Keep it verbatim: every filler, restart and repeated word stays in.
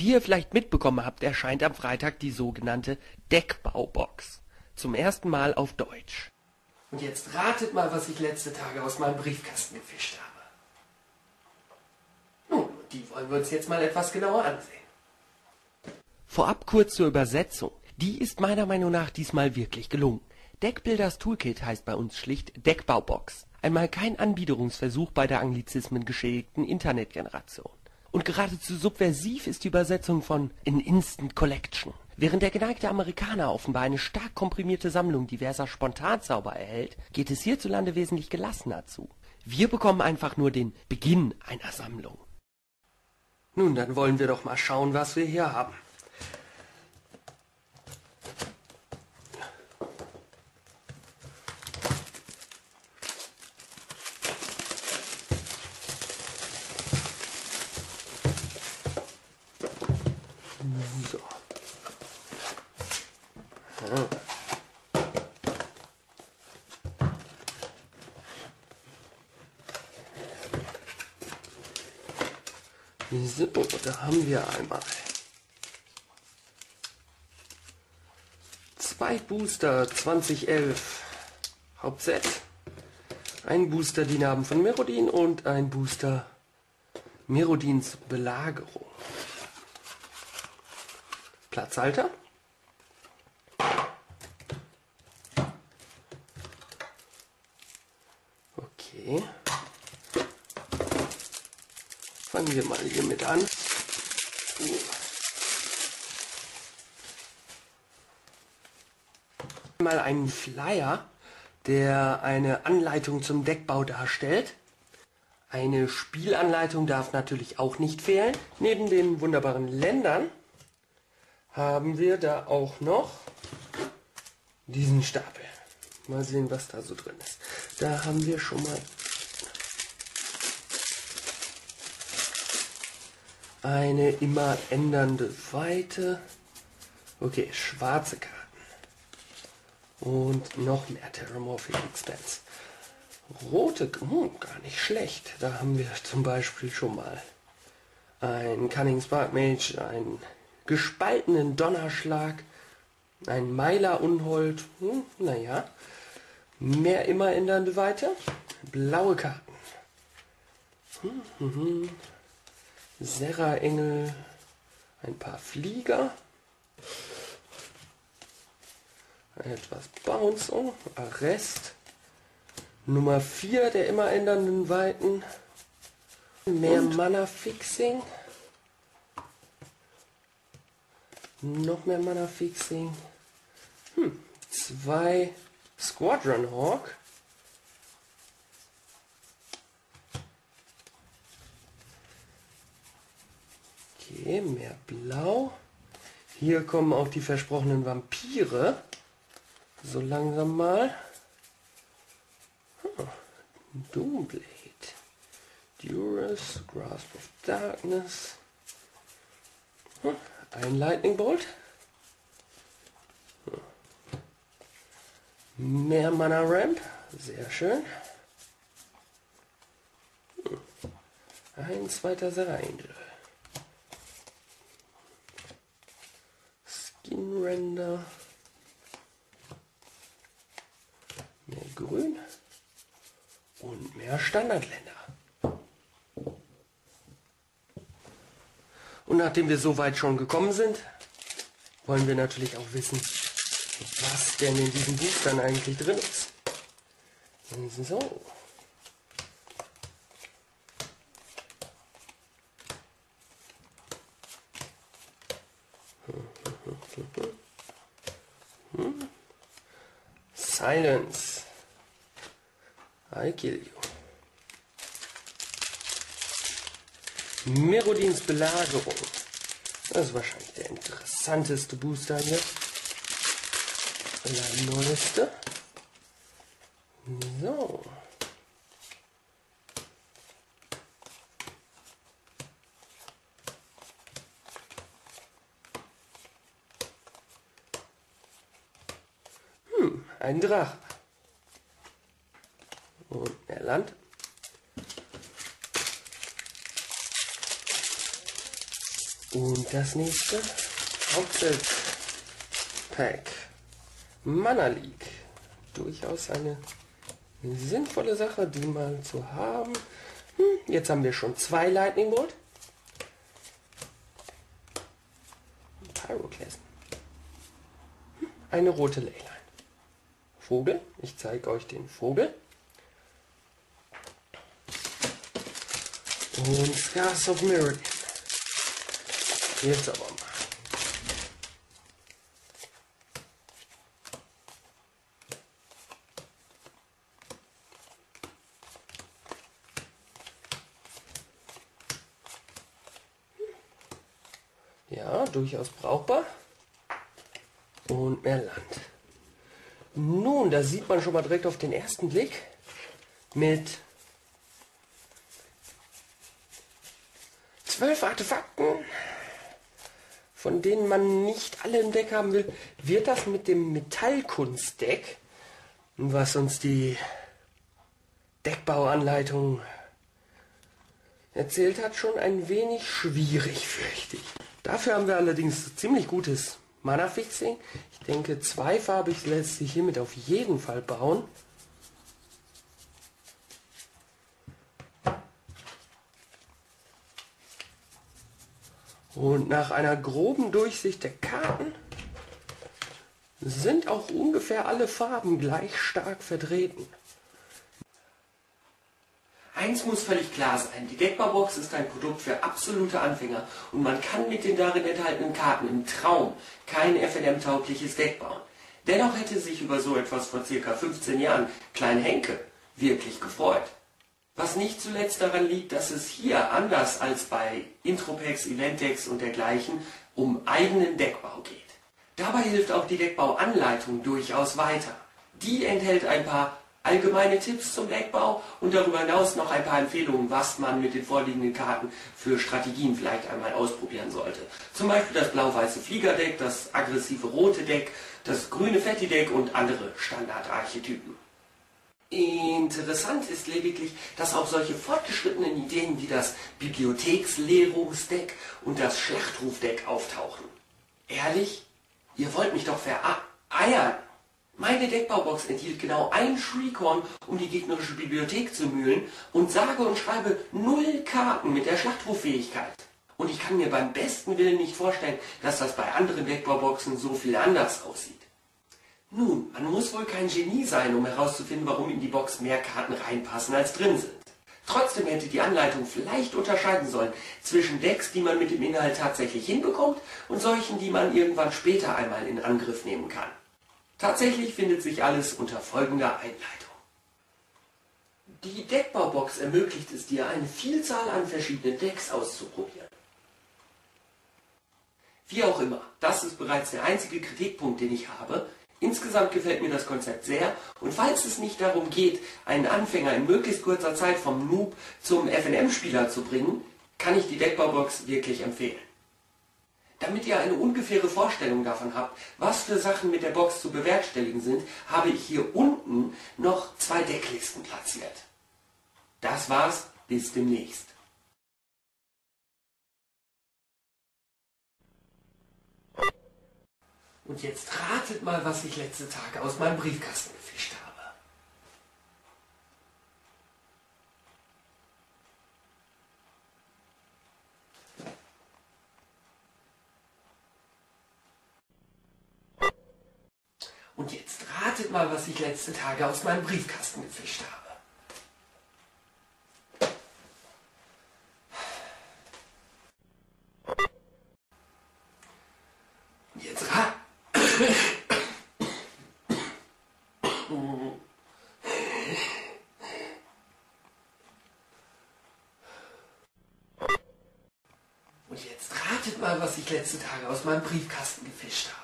Wie ihr vielleicht mitbekommen habt, erscheint am Freitag die sogenannte Deckbaubox. Zum ersten Mal auf Deutsch. Und jetzt ratet mal, was ich letzte Tage aus meinem Briefkasten gefischt habe. Nun, die wollen wir uns jetzt mal etwas genauer ansehen. Vorab kurz zur Übersetzung. Die ist meiner Meinung nach diesmal wirklich gelungen. Deckbuilder's Toolkit heißt bei uns schlicht Deckbaubox. Einmal kein Anbiederungsversuch bei der anglizismengeschädigten Internetgeneration. Und geradezu subversiv ist die Übersetzung von An Instant Collection. Während der geneigte Amerikaner offenbar eine stark komprimierte Sammlung diverser Spontanzauber erhält, geht es hierzulande wesentlich gelassener zu. Wir bekommen einfach nur den Beginn einer Sammlung. Nun, dann wollen wir doch mal schauen, was wir hier haben. So. Hm. So, da haben wir einmal zwei Booster zwanzig elf Hauptset, ein Booster die Narben von Mirrodin und ein Booster Mirrodins Belagerung. Platzhalter. Okay. Fangen wir mal hier mit an. Mal einen Flyer, der eine Anleitung zum Deckbau darstellt. Eine Spielanleitung darf natürlich auch nicht fehlen. Neben den wunderbaren Ländern haben wir da auch noch diesen Stapel. Mal sehen, was da so drin ist. Da haben wir schon mal eine immer ändernde Weite. Okay, schwarze Karten. Und noch mehr Terramorphic Expanse. Rote, oh, gar nicht schlecht. Da haben wir zum Beispiel schon mal ein Cunning Spark Mage, ein gespaltenen Donnerschlag, ein Meiler Unhold, hm, naja, mehr immer ändernde Weite, blaue Karten, hm, hm, hm. Serra Angel, ein paar Flieger, etwas Bounce, oh, Arrest, Nummer vier der immer ändernden Weiten, mehr Und? Mana Fixing, noch mehr Mana Fixing. Hm. Zwei Squadron Hawk. Okay, mehr Blau. Hier kommen auch die versprochenen Vampire. So langsam mal. Hm. Doom Blade. Duress, Grasp of Darkness. Hm. Ein Lightning Bolt. Hm. Mehr Mana Ramp. Sehr schön. Hm. Ein zweiter Serra Angel. Skin Render. Mehr Grün. Und mehr Standardländer. Und nachdem wir so weit schon gekommen sind, wollen wir natürlich auch wissen, was denn in diesen Boostern eigentlich drin ist. So. Hm. Silence. I kill you. Mirrodins Belagerung. Das ist wahrscheinlich der interessanteste Booster hier. Der neueste. So. Hm, ein Drache. Und mehr Land. Und das nächste Outset Pack Mana League. Durchaus eine sinnvolle Sache, die mal zu haben. Hm, jetzt haben wir schon zwei Lightning Bolt. Pyroclasm. Hm, eine rote Leyline. Vogel. Ich zeige euch den Vogel. Und Scars of Mirrodin. Jetzt aber mal. Ja, durchaus brauchbar. Und mehr Land. Nun, da sieht man schon mal direkt auf den ersten Blick mit zwölf Artefakten, von denen man nicht alle im Deck haben will, wird das mit dem Metallkunstdeck, was uns die Deckbauanleitung erzählt hat, schon ein wenig schwierig, fürchte ich. Dafür haben wir allerdings ziemlich gutes Mana-Fixing. Ich denke, zweifarbig lässt sich hiermit auf jeden Fall bauen. Und nach einer groben Durchsicht der Karten sind auch ungefähr alle Farben gleich stark vertreten. Eins muss völlig klar sein, die Deckbaubox ist ein Produkt für absolute Anfänger und man kann mit den darin enthaltenen Karten im Traum kein F N M-taugliches Deck bauen. Dennoch hätte sich über so etwas vor ca. fünfzehn Jahren Klein Henke wirklich gefreut. Was nicht zuletzt daran liegt, dass es hier, anders als bei IntroPacks, Eventdecks und dergleichen, um eigenen Deckbau geht. Dabei hilft auch die Deckbauanleitung durchaus weiter. Die enthält ein paar allgemeine Tipps zum Deckbau und darüber hinaus noch ein paar Empfehlungen, was man mit den vorliegenden Karten für Strategien vielleicht einmal ausprobieren sollte. Zum Beispiel das blau-weiße Fliegerdeck, das aggressive rote Deck, das grüne Fetti-Deck und andere Standardarchetypen. Interessant ist lediglich, dass auch solche fortgeschrittenen Ideen wie das Bibliotheksleerungsdeck und das Schlachtrufdeck auftauchen. Ehrlich? Ihr wollt mich doch vereiern? Meine Deckbaubox enthielt genau ein Shriekon, um die gegnerische Bibliothek zu mühlen, und sage und schreibe null Karten mit der Schlachtruf-Fähigkeit. Und ich kann mir beim besten Willen nicht vorstellen, dass das bei anderen Deckbauboxen so viel anders aussieht. Nun, man muss wohl kein Genie sein, um herauszufinden, warum in die Box mehr Karten reinpassen, als drin sind. Trotzdem hätte die Anleitung vielleicht unterscheiden sollen zwischen Decks, die man mit dem Inhalt tatsächlich hinbekommt, und solchen, die man irgendwann später einmal in Angriff nehmen kann. Tatsächlich findet sich alles unter folgender Einleitung. Die Deckbaubox ermöglicht es dir, eine Vielzahl an verschiedenen Decks auszuprobieren. Wie auch immer, das ist bereits der einzige Kritikpunkt, den ich habe. Insgesamt gefällt mir das Konzept sehr, und falls es nicht darum geht, einen Anfänger in möglichst kurzer Zeit vom Noob zum F N M-Spieler zu bringen, kann ich die Deckbaubox wirklich empfehlen. Damit ihr eine ungefähre Vorstellung davon habt, was für Sachen mit der Box zu bewerkstelligen sind, habe ich hier unten noch zwei Decklisten platziert. Das war's, bis demnächst. Und jetzt ratet mal, was ich letzte Tage aus meinem Briefkasten gefischt habe. Und jetzt ratet mal, was ich letzte Tage aus meinem Briefkasten gefischt habe. Und jetzt ratet mal, was ich letzte Tage aus meinem Briefkasten gefischt habe.